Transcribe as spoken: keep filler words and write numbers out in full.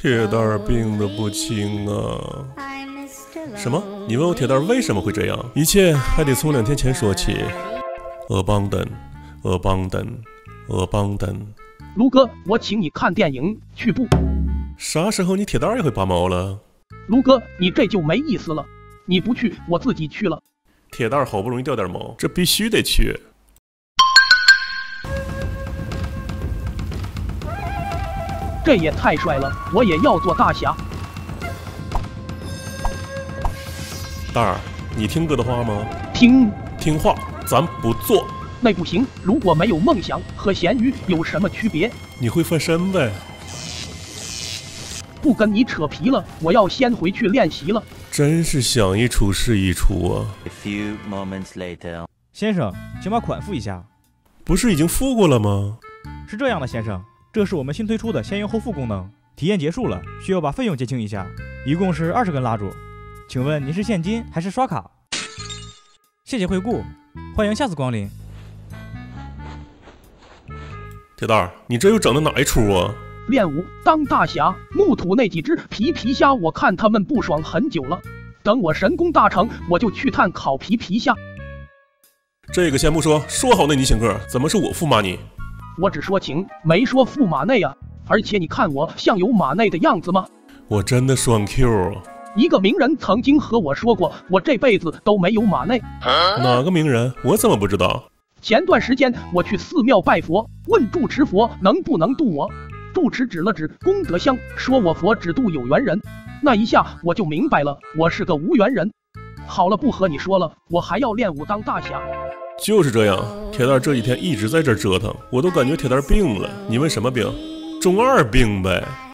铁蛋儿病得不轻啊！什么？你问我铁蛋儿为什么会这样？一切还得从两天前说起。Abandon, abandon, abandon。卢哥，我请你看电影去不？啥时候你铁蛋儿也会拔毛了？卢哥，你这就没意思了。你不去，我自己去了。铁蛋儿好不容易掉点毛，这必须得去。 这也太帅了，我也要做大侠。蛋儿，你听哥的话吗？听，听话，咱不做。那不行，如果没有梦想，和咸鱼有什么区别？你会翻身呗？不跟你扯皮了，我要先回去练习了。真是想一出是一出啊！ A few moments later， 先生，请把款付一下。不是已经付过了吗？是这样的，先生。 这是我们新推出的先用后付功能，体验结束了，需要把费用结清一下，一共是二十根蜡烛。请问您是现金还是刷卡？谢谢惠顾，欢迎下次光临。铁蛋儿，你这又整的哪一出啊？练武当大侠，木土那几只皮皮虾，我看他们不爽很久了。等我神功大成，我就去探烤皮皮虾。这个先不说，说好那你请客，怎么是我付吗你？ 我只说请，没说付马内啊！而且你看我像有马内的样子吗？我真的双 Q 啊！一个名人曾经和我说过，我这辈子都没有马内。哪个名人？我怎么不知道？前段时间我去寺庙拜佛，问住持佛能不能渡我，住持指了指功德箱，说我佛只渡有缘人。那一下我就明白了，我是个无缘人。好了，不和你说了，我还要练武当大侠。 就是这样，铁蛋这几天一直在这折腾，我都感觉铁蛋病了。你问什么病？中二病呗。